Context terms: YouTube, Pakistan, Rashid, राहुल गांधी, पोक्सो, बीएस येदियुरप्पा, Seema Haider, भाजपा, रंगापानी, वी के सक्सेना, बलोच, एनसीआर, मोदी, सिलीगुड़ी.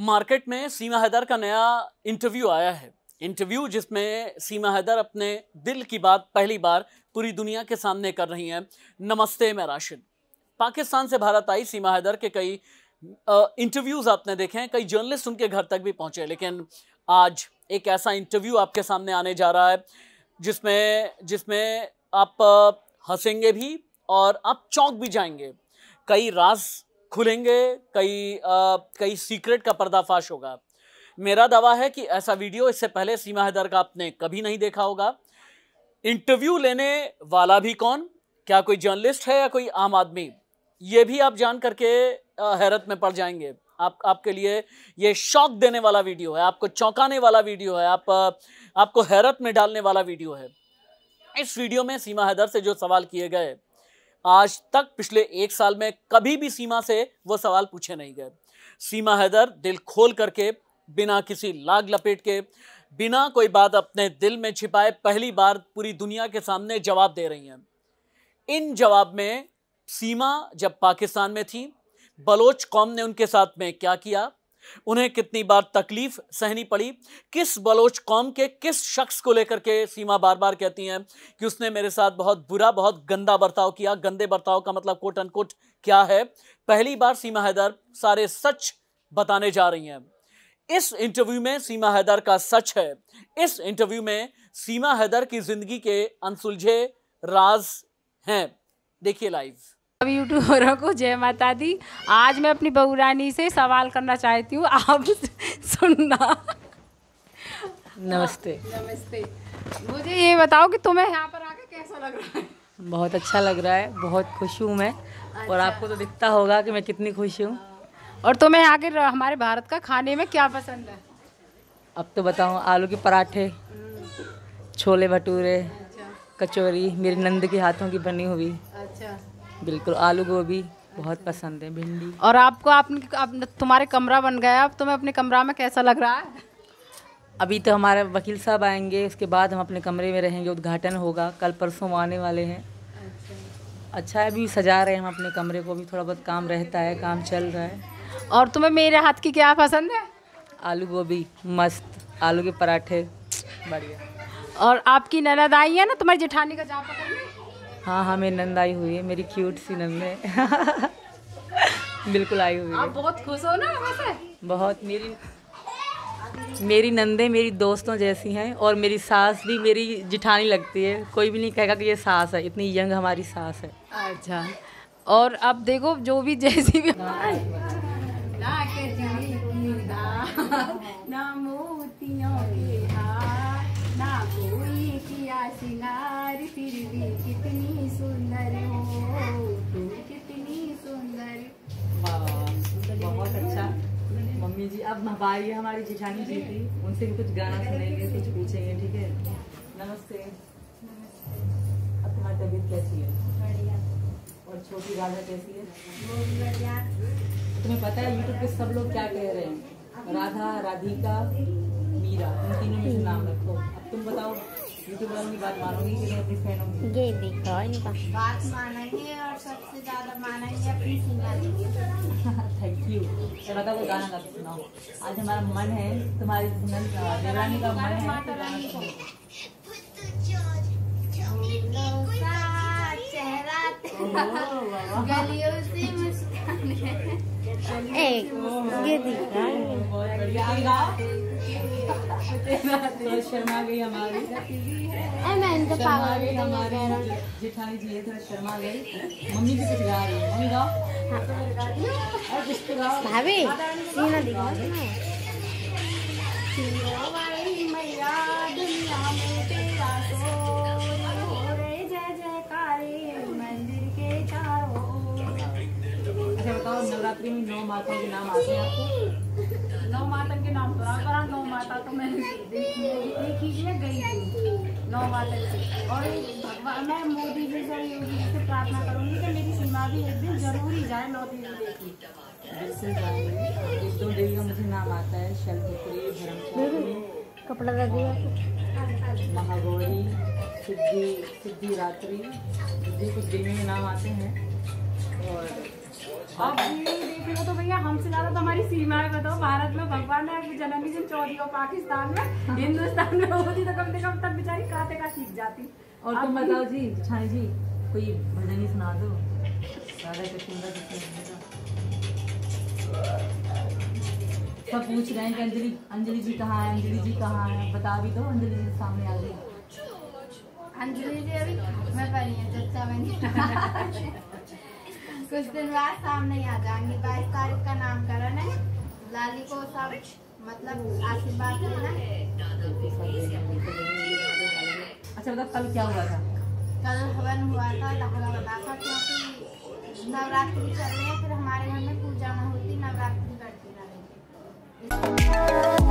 Market में सीमा हैदर का नया इंटरव्यू आया है, इंटरव्यू जिसमें सीमा हैदर अपने दिल की बात पहली बार पूरी दुनिया के सामने कर रही हैं। नमस्ते मैं राशिद। पाकिस्तान से भारत आई सीमा हैदर के कई इंटरव्यूज़ आपने देखे हैं, कई जर्नलिस्ट उनके घर तक भी पहुंचे, लेकिन आज एक ऐसा इंटरव्यू आपके सामने आने जा रहा है जिसमें आप हंसेंगे भी और आप चौंक भी जाएंगे। कई राज खुलेंगे, कई सीक्रेट का पर्दाफाश होगा। मेरा दावा है कि ऐसा वीडियो इससे पहले सीमा हैदर का आपने कभी नहीं देखा होगा। इंटरव्यू लेने वाला भी कौन, क्या कोई जर्नलिस्ट है या कोई आम आदमी, ये भी आप जान करके हैरत में पड़ जाएंगे। आपके लिए ये शॉक देने वाला वीडियो है, आपको चौंकाने वाला वीडियो है, आपको हैरत में डालने वाला वीडियो है। इस वीडियो में सीमा हैदर से जो सवाल किए गए, आज तक पिछले एक साल में कभी भी सीमा से वो सवाल पूछे नहीं गए। सीमा हैदर दिल खोल करके, बिना किसी लाग लपेट के, बिना कोई बात अपने दिल में छिपाए पहली बार पूरी दुनिया के सामने जवाब दे रही हैं। इन जवाब में सीमा जब पाकिस्तान में थी, बलोच कौम ने उनके साथ में क्या किया, उन्हें कितनी बार तकलीफ सहनी पड़ी, किस बलोच कौम के किस शख्स को लेकर के सीमा बार बार कहती हैं कि उसने मेरे साथ बहुत बुरा, बहुत गंदा बर्ताव किया। गंदे बर्ताव का मतलब कोट अनकोट क्या है, पहली बार सीमा हैदर सारे सच बताने जा रही हैं। इस इंटरव्यू में सीमा हैदर का सच है, इस इंटरव्यू में सीमा हैदर की जिंदगी के अनसुलझे राज हैं। देखिए लाइव। यूट्यूबरों को जय माता दी। आज मैं अपनी बहू रानी से सवाल करना चाहती हूँ, आप सुनना। नमस्ते। नमस्ते। मुझे ये बताओ कि तुम्हें यहाँ पर आके कैसा लग रहा है? बहुत अच्छा लग रहा है, बहुत खुश हूँ मैं। अच्छा। और आपको तो दिखता होगा कि मैं कितनी खुश हूँ। और तुम्हें यहाँ के हमारे भारत का खाने में क्या पसंद है? अब तो बताऊँ, आलू के पराठे, छोले भटूरे, कचौरी, मेरी नंद के हाथों की बनी हुई। अच्छा। बिल्कुल, आलू गोभी बहुत पसंद है, भिंडी। और आपको तुम्हारे कमरा बन गया, अब तुम्हें अपने कमरा में कैसा लग रहा है? अभी तो हमारे वकील साहब आएंगे, उसके बाद हम अपने कमरे में रहेंगे, उद्घाटन होगा, कल परसों आने वाले हैं। अच्छा है, अभी सजा रहे हैं हम अपने कमरे को, अभी थोड़ा बहुत काम रहता है, काम चल रहा है। और तुम्हें मेरे हाथ की क्या पसंद है? आलू गोभी मस्त, आलू के पराठे बढ़िया। और आपकी ननद आई है ना, तुम्हारी जेठानी का जहाँ पकड़ने? हाँ, मेरी नंद आई हुई है, मेरी क्यूट सी नंद है। बिल्कुल आई हुई है। आप बहुत खुश हो ना? वैसे बहुत, मेरी नंदें मेरी दोस्तों जैसी हैं, और मेरी सास भी मेरी जिठानी लगती है, कोई भी नहीं कहेगा कि ये सास है, इतनी यंग हमारी सास है। अच्छा। और अब देखो, जो भी जैसी भी जी। अब हमारी जेठानी जी थी, उनसे भी कुछ गाना सुनेंगे, कुछ पूछेंगे, ठीक है? नमस्ते। अब तुम्हारी तबीयत कैसी है? बढ़िया। और छोटी राधा कैसी है? बहुत बढ़िया। तुम्हें पता है यूट्यूब पे सब लोग क्या कह रहे हैं? राधा, राधिका, मीरा, इन तीनों में से नाम रखो। अब तुम बताओ, यूट्यूब वालों की बात मानोगी कि अपनी फैनों की बात मानेंगे? और सबसे ज्यादा मानेंगे अपनी सीमा। Thank you. राधा को गाना गा के सुनाओ। आज हमारा मन है, तुम्हारी देवरानी का मन है तो गाना सुनाओ। तो शर्मा गई हमारी, शर्मा गई हमारी जेठानी जी है, थोड़ा शर्मा गई। मम्मी भी कुछ गा रही है, मम्मी गाओ। और कुछ तो गाओ भाभी, सीना दिखाओ ना। सीना वाली मैया दुनिया में तेरा शोर हो रे, जय जयकारे मंदिर के चारों। अच्छा बताओ, नवरात्रि में 9 माताओं के नाम आते हैं आपको? 9 माता के नाम करा, 9 माता तो मैंने देखी है, गई 9 माता की। और भगवान, मैं मोदी जी से प्रार्थना करूंगी कि मेरी सीमा भी एक दिन जरूर ही जाए 9 देवी देखी। बिल्कुल जाएंगे। 1-2 देवी का मुझे नाम आता है, शलपुत्री, धर्मशाली, कपड़ा रघुवर, महागौरी, सिद्धि, सिद्धिरात्रि, ये कुछ देवी के नाम आते हैं। और अब देख लो तो भैया, हमसे ज्यादा तो हमारी सीमा है। बताओ, भारत में जर्नलिज्म चोरी हो पाकिस्तान में, हिंदुस्तान में होती तो कम से कम तक बेचारी काते का सीख जाती। और तुम बताओ जी, छाई जी कोई भजन ही सुना दो। सब पूछ रहे हैं कि अंजलि अंजलि जी कहाँ है, अंजलि जी कहाँ है, बता भी दो। अंजलि जी सामने आ गई। अंजलि जी अभी मैं परी हूँ, चर्चा में नहीं कुछ दिन बाद सामने आ जाएंगी। 22 तारीख का नामकरण है, लाली को सब मतलब आशीर्वाद देना। अच्छा मतलब कल क्या हुआ था? कल हवन हुआ था, दहला बना था, क्योंकि नवरात्रि चल रही है। फिर हमारे घर में पूजा में होती, नवरात्रि करती रहेंगे।